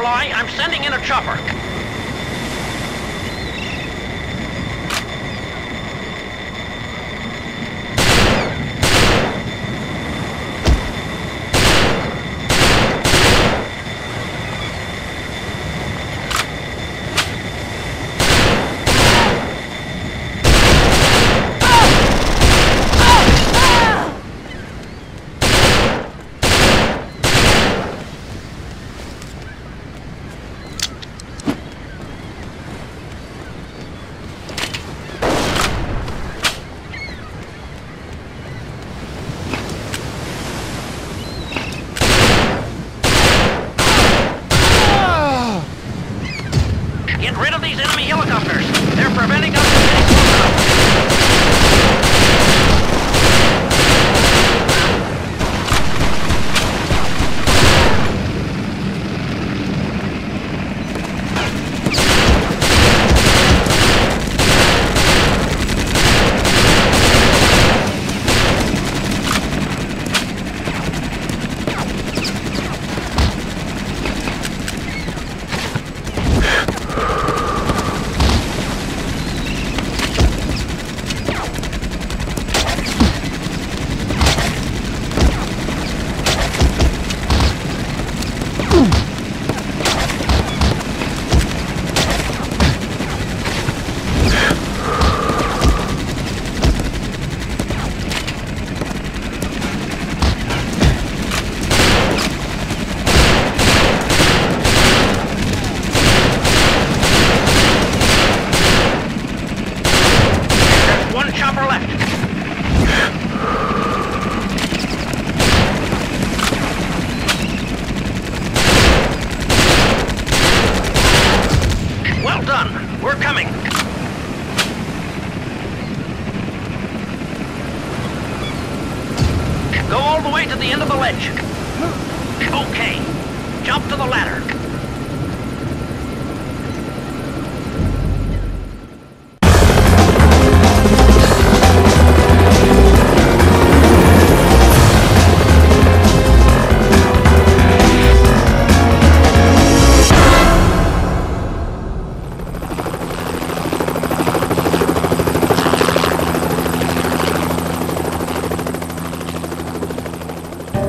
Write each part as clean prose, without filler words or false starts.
fly. I'm sending in a chopper.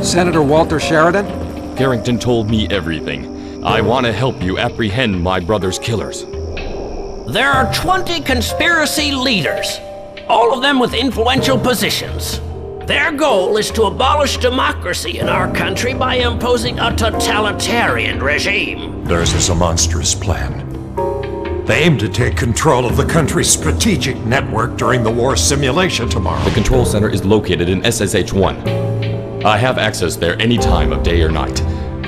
Senator Walter Sheridan? Carrington told me everything. I want to help you apprehend my brother's killers. There are 20 conspiracy leaders, all of them with influential positions. Their goal is to abolish democracy in our country by imposing a totalitarian regime. Theirs is a monstrous plan. They aim to take control of the country's strategic network during the war simulation tomorrow. The control center is located in SSH-1. I have access there any time of day or night.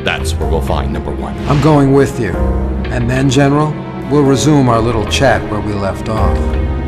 That's where we'll find number one. I'm going with you. And then, General, we'll resume our little chat where we left off.